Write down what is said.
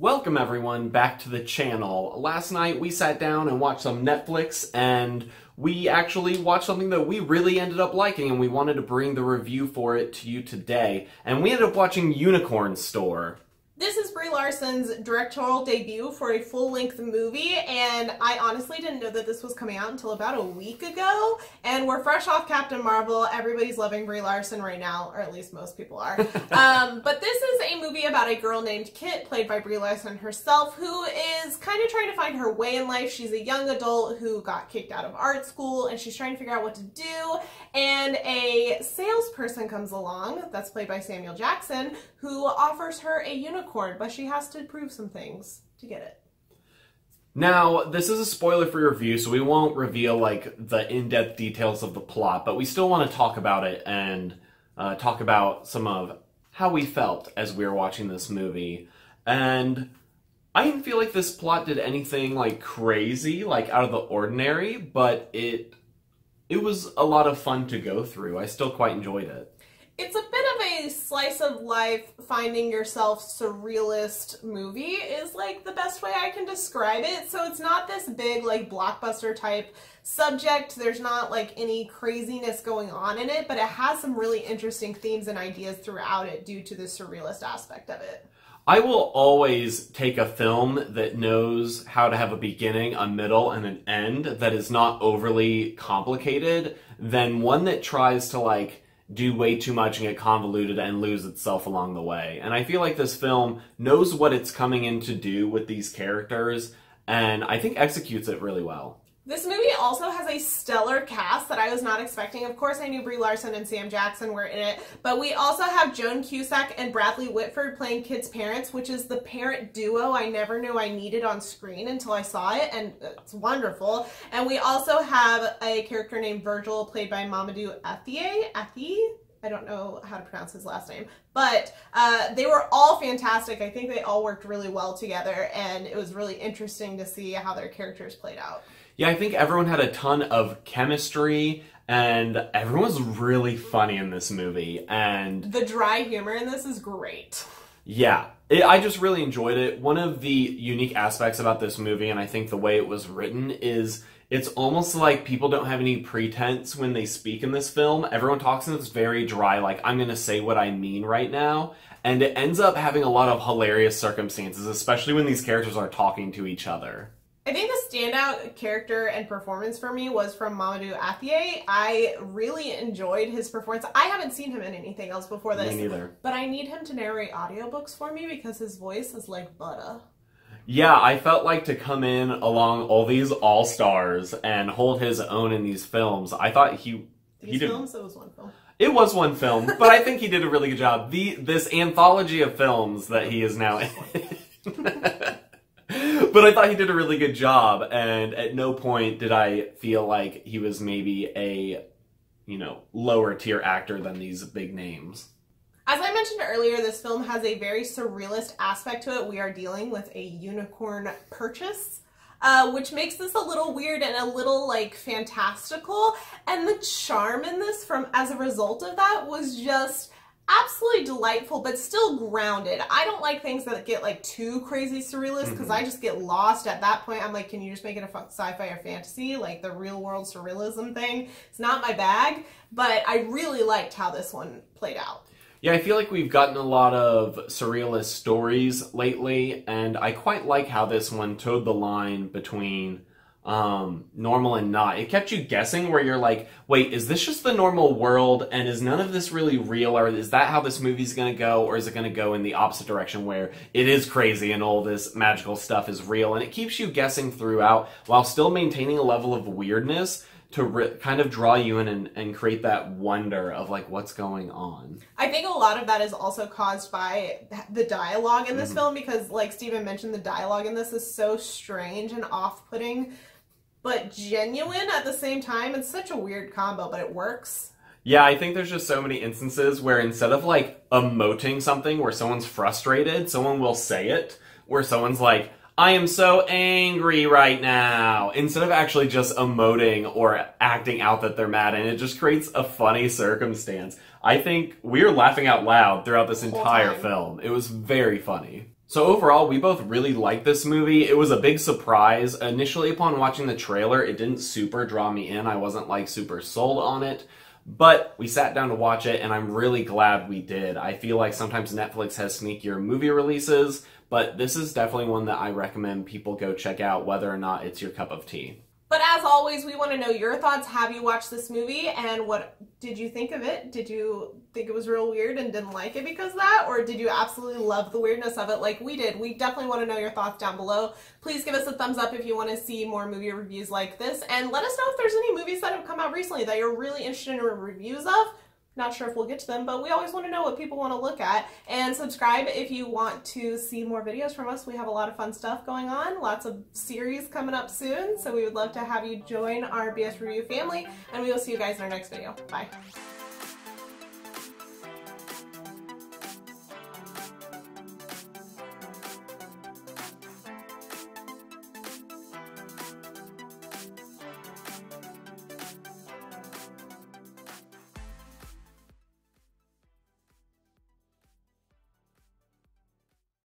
Welcome everyone back to the channel. Last night we sat down and watched some Netflix, and we actually watched something that we really ended up liking, and we wanted to bring the review for it to you today. And we ended up watching Unicorn Store. This is Brie Larson's directorial debut for a full-length movie, and I honestly didn't know that this was coming out until about a week ago, and we're fresh off Captain Marvel. Everybody's loving Brie Larson right now, or at least most people are. But this is a movie about a girl named Kit, played by Brie Larson herself, who is kind of trying to find her way in life. She's a young adult who got kicked out of art school, and she's trying to figure out what to do, and a salesperson comes along, that's played by Samuel Jackson, who offers her a unicorn, but she has to prove some things to get it. Now, this is a spoiler-free review, so we won't reveal like the in-depth details of the plot, but we still want to talk about it and talk about some of how we felt as we were watching this movie. And I didn't feel like this plot did anything like crazy, like out of the ordinary, but it was a lot of fun to go through. I still quite enjoyed it. It's a bit of a slice of life, finding yourself surrealist movie is like the best way I can describe it. So it's not this big like blockbuster type subject. There's not like any craziness going on in it, but it has some really interesting themes and ideas throughout it due to the surrealist aspect of it. I will always take a film that knows how to have a beginning, a middle, and an end that is not overly complicated than one that tries to like do way too much and get convoluted and lose itself along the way. And I feel like this film knows what it's coming in to do with these characters, and I think executes it really well. This movie also has a stellar cast that I was not expecting. Of course, I knew Brie Larson and Sam Jackson were in it, but we also have Joan Cusack and Bradley Whitford playing Kit's parents, which is the parent duo I never knew I needed on screen until I saw it, and it's wonderful. And we also have a character named Virgil, played by Mamadou Athie? I don't know how to pronounce his last name, but they were all fantastic. I think they all worked really well together, and it was really interesting to see how their characters played out. Yeah, I think everyone had a ton of chemistry, and everyone's really funny in this movie, and the dry humor in this is great. Yeah, I just really enjoyed it. One of the unique aspects about this movie, and I think the way it was written, is it's almost like people don't have any pretense when they speak in this film. Everyone talks in this very dry, like, I'm gonna say what I mean right now. And it ends up having a lot of hilarious circumstances, especially when these characters are talking to each other. I think the standout character and performance for me was from Mamadou Athie. I really enjoyed his performance. I haven't seen him in anything else before this. Me neither. But I need him to narrate audiobooks for me because his voice is like butter. Yeah, I felt like to come in along all these all-stars and hold his own in these films. I thought It was one film, but I think he did a really good job. This anthology of films that he is now in. But I thought he did a really good job, and at no point did I feel like he was maybe a, you know, lower tier actor than these big names. As I mentioned earlier, this film has a very surrealist aspect to it. We are dealing with a unicorn purchase, which makes this a little weird and a little, like, fantastical. And the charm in this as a result of that was just absolutely delightful, but still grounded. I don't like things that get, like, too crazy surrealist, because I just get lost at that point. I'm like, can you just make it a sci-fi or fantasy? Like, the real-world surrealism thing. It's not my bag, but I really liked how this one played out. Yeah, I feel like we've gotten a lot of surrealist stories lately, and I quite like how this one towed the line between normal and not. It kept you guessing, where you're like, wait, is this just the normal world, and is none of this really real, or is that how this movie's gonna go, or is it gonna go in the opposite direction where it is crazy and all this magical stuff is real? And it keeps you guessing throughout while still maintaining a level of weirdness to kind of draw you in and create that wonder of, like, what's going on. I think a lot of that is also caused by the dialogue in this film, because, like Steven mentioned, the dialogue in this is so strange and off-putting, but genuine at the same time. It's such a weird combo, but it works. Yeah, I think there's just so many instances where instead of, like, emoting something where someone's frustrated, someone will say it, where someone's like, I am so angry right now, instead of actually just emoting or acting out that they're mad, and it just creates a funny circumstance. I think we were laughing out loud throughout this entire film. It was very funny. So overall, we both really liked this movie. It was a big surprise. Initially, upon watching the trailer, it didn't super draw me in. I wasn't like super sold on it. But we sat down to watch it, and I'm really glad we did. I feel like sometimes Netflix has sneakier movie releases, but this is definitely one that I recommend people go check out, whether or not it's your cup of tea. But as always, we want to know your thoughts. Have you watched this movie, and what did you think of it? Did you think it was real weird and didn't like it because of that, or did you absolutely love the weirdness of it like we did? We definitely want to know your thoughts down below. Please give us a thumbs up if you want to see more movie reviews like this, and let us know if there's any movies that have come out recently that you're really interested in reviews of. Not sure if we'll get to them, but we always want to know what people want to look at. And subscribe if you want to see more videos from us. We have a lot of fun stuff going on, lots of series coming up soon, so we would love to have you join our BS Review family, and we will see you guys in our next video. Bye.